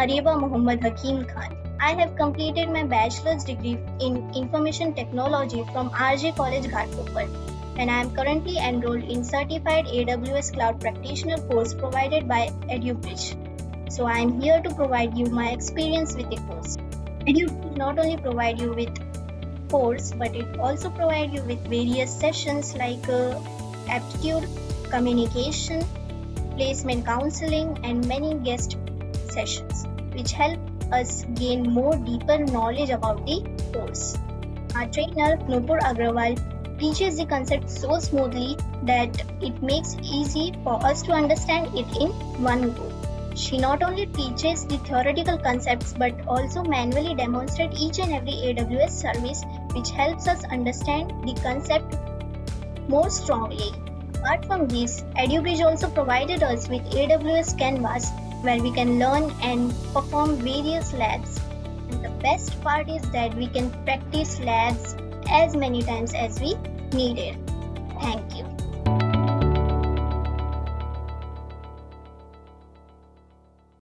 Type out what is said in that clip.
Areeba Muhammad Hakim Khan. I have completed my bachelor's degree in Information Technology from RJ College Ghatkopar, and I am currently enrolled in Certified AWS Cloud Practitioner course provided by EduBridge. So I am here to provide you my experience with the course. EduBridge not only provide you with course, but it also provide you with various sessions like aptitude, communication, placement counseling, and many guest sessions, which help us gain more deeper knowledge about the course. Our trainer Nupur Agrawal teaches the concept so smoothly that it makes it easy for us to understand it in one go. She not only teaches the theoretical concepts but also manually demonstrates each and every AWS service, which helps us understand the concept more strongly. Apart from this, EduBridge also provided us with AWS Canvas, where we can learn and perform various labs. And the best part is that we can practice labs as many times as we needed. Thank you.